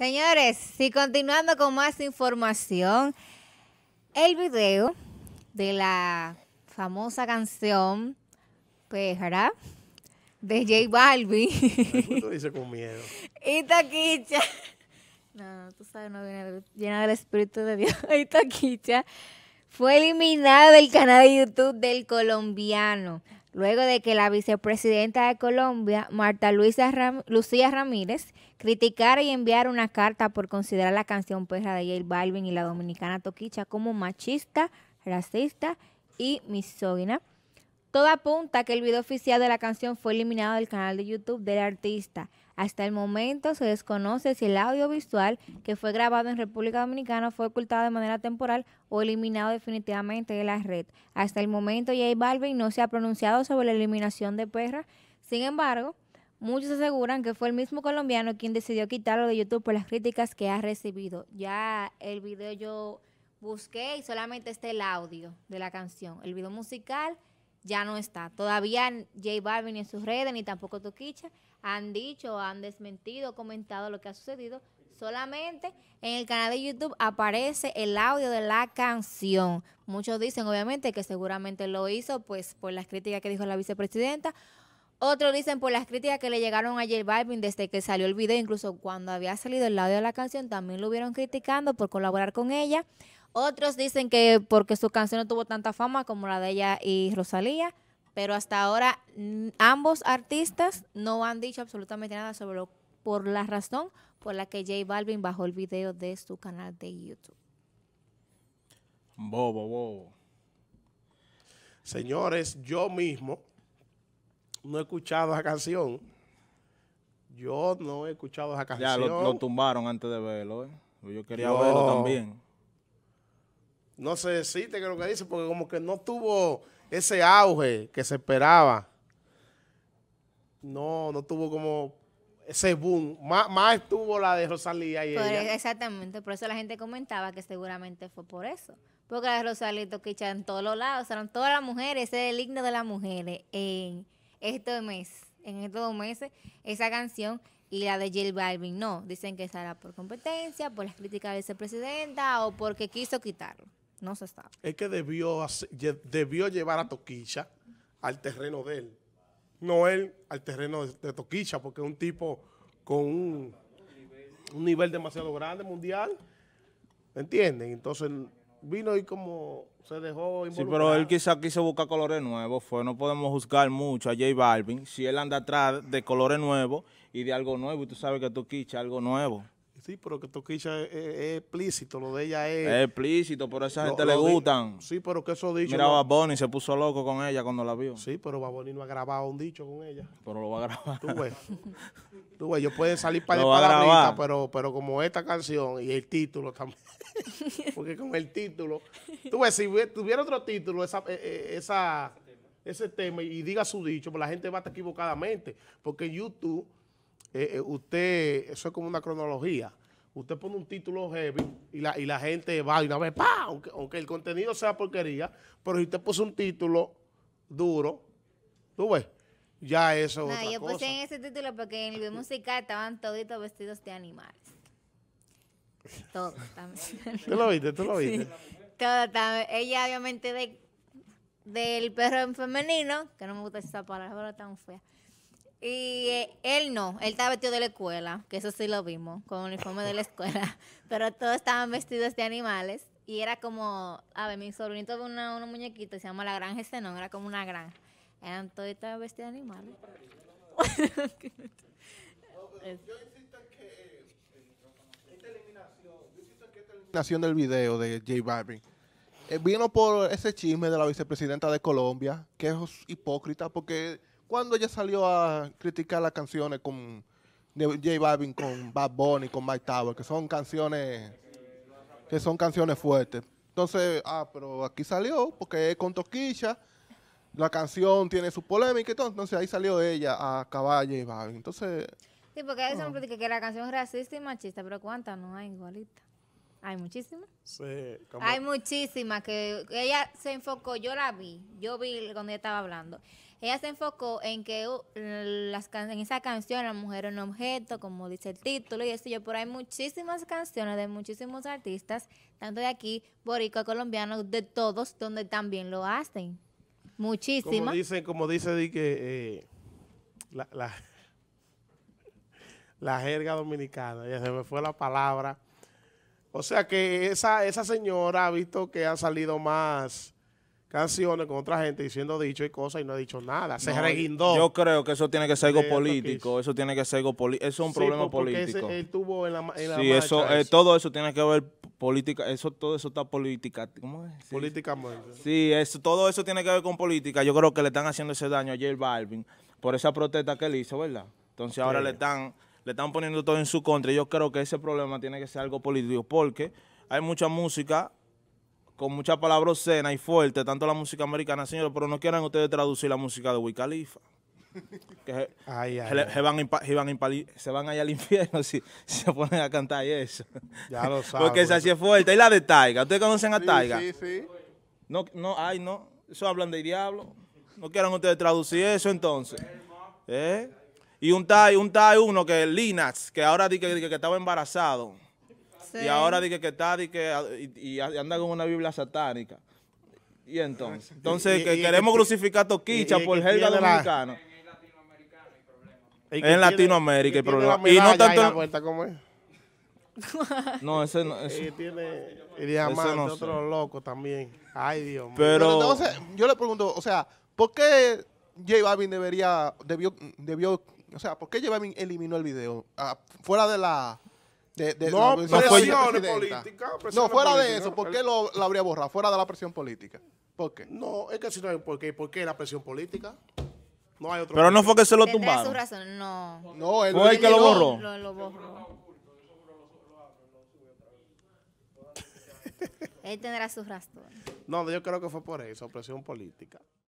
Señores, y continuando con más información, el video de la famosa canción Pejara de J Balvin. ¿Cómo tú dices con miedo? Y Tokischa. No, tú sabes, no viene llena del Espíritu de Dios. Y Tokischa fue eliminada del canal de YouTube del colombiano, luego de que la vicepresidenta de Colombia, Marta Luisa Lucía Ramírez, criticara y enviara una carta por considerar la canción Perra de J Balvin y la dominicana Tokischa como machista, racista y misógina. Todo apunta a que el video oficial de la canción fue eliminado del canal de YouTube del artista. Hasta el momento se desconoce si el audiovisual que fue grabado en República Dominicana fue ocultado de manera temporal o eliminado definitivamente de la red. Hasta el momento J Balvin no se ha pronunciado sobre la eliminación de Perra. Sin embargo, muchos aseguran que fue el mismo colombiano quien decidió quitarlo de YouTube por las críticas que ha recibido. Ya el video yo busqué y solamente está el audio de la canción. El video musical ya no está. Todavía J Balvin en sus redes, ni tampoco Tokischa, han dicho, han desmentido, comentado lo que ha sucedido. Solamente en el canal de YouTube aparece el audio de la canción. Muchos dicen, obviamente, que seguramente lo hizo pues por las críticas que dijo la vicepresidenta. Otros dicen por las críticas que le llegaron a J Balvin desde que salió el video. Incluso cuando había salido el audio de la canción, también lo hubieron criticando por colaborar con ella. Otros dicen que porque su canción no tuvo tanta fama como la de ella y Rosalía, pero hasta ahora ambos artistas no han dicho absolutamente nada sobre por la razón por la que J Balvin bajó el video de su canal de YouTube. Bobo, bobo. Señores, yo mismo no he escuchado esa canción. Yo no he escuchado esa canción. Ya lo tumbaron antes de verlo, ¿eh? Yo quería verlo también. No sé si te creo que dice, porque como que no tuvo ese auge que se esperaba. No tuvo como ese boom. Más tuvo la de Rosalía y ella. Exactamente, por eso la gente comentaba que seguramente fue por eso. Porque la de Rosalía y Tokischa en todos los lados, eran todas las mujeres, ese es el himno de las mujeres en este mes, en estos 2 meses, esa canción. Y la de J Balvin no, dicen que será por competencia, por las críticas de la vicepresidenta o porque quiso quitarlo. No se sabe. Es que debió llevar a Tokischa al terreno de él. No él al terreno de Tokischa, porque es un tipo con un nivel demasiado grande mundial. ¿Entienden? Entonces vino y como se dejó involucrar. Sí, pero él quizá quiso buscar colores nuevos. No podemos juzgar mucho a J Balvin si él anda atrás de colores nuevos y de algo nuevo. Y tú sabes que Tokischa es algo nuevo. Sí, pero que Tokischa es explícito, lo de ella es... Es explícito, pero a esa gente le gustan. Sí, pero que eso dicho... Mira, Bad Bunny se puso loco con ella cuando la vio. Sí, pero Bad Bunny no ha grabado un dicho con ella. Pero lo va a grabar. Tú ves, ellos pueden salir para la pero como esta canción y el título también. Porque con el título... Tú ves, si tuviera otro título, ese tema y diga su dicho, pues la gente va a estar equivocadamente. Porque YouTube... usted, eso es como una cronología. Usted pone un título heavy y la gente va y una vez, ¡pah! Aunque el contenido sea porquería, pero si usted puso un título duro, tú ves, ya eso es otra cosa. No, yo puse en ese título porque en el video musical estaban toditos vestidos de animales. Todos también. ¿Tú lo viste? Sí. Todo también. Ella obviamente del perro femenino, que no me gusta esa palabra tan fea. Y él no, él estaba vestido de la escuela, que eso sí lo vimos, con el uniforme de la escuela, pero todos estaban vestidos de animales y era como, a ver, mi sobrinito ve una muñequita, se llama La Granja Zenón, era como una granja, eran todos vestidos de animales. Yo insisto que esta eliminación del video de J Balvin vino por ese chisme de la vicepresidenta de Colombia, que es hipócrita porque... Cuando ella salió a criticar las canciones de J Balvin con Bad Bunny, con Mike Tower, que son canciones fuertes. Entonces, pero aquí salió, porque con Tokischa, la canción tiene su polémica, entonces ahí salió ella a acabar a J Balvin. Entonces, sí, porque hay una crítica que la canción es racista y machista, pero ¿cuántas no hay igualita? Hay muchísimas. Sí, hay muchísimas que ella se enfocó, yo la vi, cuando ella estaba hablando. Ella se enfocó en que en esa canción la mujer es un objeto, como dice el título, y eso yo, pero hay muchísimas canciones de muchísimos artistas, tanto de aquí, boricua, colombianos, de todos, donde también lo hacen. Muchísimas. Como dice que la jerga dominicana, ya se me fue la palabra. O sea que esa señora ha visto que han salido más canciones con otra gente diciendo dicho y cosas y no ha dicho nada. Se reguindó. Yo creo que eso tiene que ser algo político. Eso tiene que ser algo político. Eso es un problema político. Ese, él tuvo en la sí, eso, todo eso tiene que ver política. Eso, todo eso está política. ¿Cómo es? Sí. Políticamente. Sí, eso, todo eso tiene que ver con política. Yo creo que le están haciendo ese daño a J Balvin por esa protesta que él hizo, ¿verdad? Entonces sí, ahora le están poniendo todo en su contra. Yo creo que ese problema tiene que ser algo político porque hay mucha música con muchas palabras obscenas y fuertes, tanto la música americana, señores, pero no quieran ustedes traducir la música de Wiz Khalifa. Se van allá al infierno si se ponen a cantar y eso. Ya lo saben. Porque esa sí es fuerte. Y la de Taiga, ¿ustedes conocen a Taiga? Sí, sí. No, no, ay, no. Eso hablan de diablo. No quieran ustedes traducir eso entonces. Y uno que es Linax, que ahora dije que estaba embarazado. Sí. Y ahora dije que está, y anda con una Biblia satánica. Y entonces, queremos crucificar a Tokischa por jerga dominicana. En Latinoamérica el problema. Y no tanto. ¿Cómo es? No, ese no. Y diamante, otro loco también. Ay, Dios mío. Pero entonces, yo le pregunto, o sea, ¿por qué J Balvin debió, o sea, ¿por qué J Balvin eliminó el video? Fuera de la. No, presiones políticas. No, fuera de eso, ¿por qué lo habría borrado? Fuera de la presión política. ¿Por qué? No, es que si no hay por qué. ¿Por qué la presión política? No hay otro. Pero no fue que se lo tumbaron. Su razón, no. No, él fue el que lo borró. Lo borró. Él tendrá sus razones. No, yo creo que fue por eso, presión política.